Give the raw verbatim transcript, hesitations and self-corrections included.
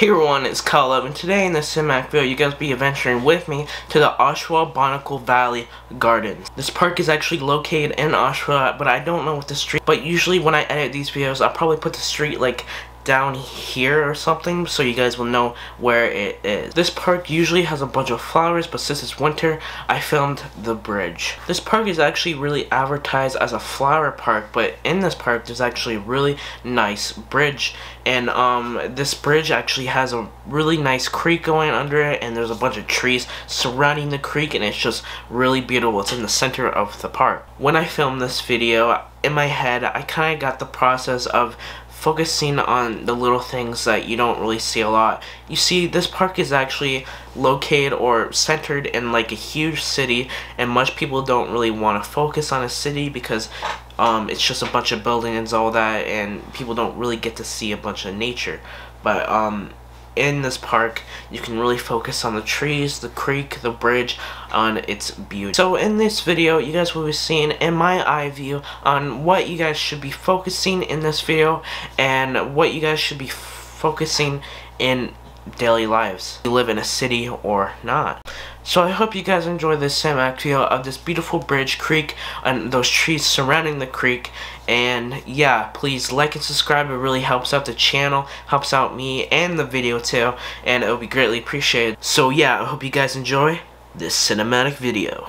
Here everyone, it's Caleb, and today in this cinematic video you guys will be adventuring with me to the Oshawa Bonnacle Valley Gardens. This park is actually located in Oshawa, but I don't know what the street, but usually when I edit these videos I'll probably put the street like down here or something so you guys will know where it is. This park usually has a bunch of flowers, but since it's winter I filmed the bridge. This park is actually really advertised as a flower park, but in this park there's actually a really nice bridge, and um this bridge actually has a really nice creek going under it, and there's a bunch of trees surrounding the creek, and it's just really beautiful. It's in the center of the park. When I filmed this video, in my head I kind of got the process of focusing on the little things that you don't really see a lot. You see, this park is actually located or centered in like a huge city, and much people don't really want to focus on a city because um, it's just a bunch of buildings, all that, and people don't really get to see a bunch of nature. But um, in this park you can really focus on the trees, the creek, the bridge, on its beauty. So in this video you guys will be seeing in my eye view on what you guys should be focusing in this video and what you guys should be focusing in daily lives. You live in a city or not. So I hope you guys enjoy this cinematic video of this beautiful bridge, creek, and those trees surrounding the creek. And yeah, please like and subscribe. It really helps out the channel, helps out me and the video too, and it would be greatly appreciated. So yeah, I hope you guys enjoy this cinematic video.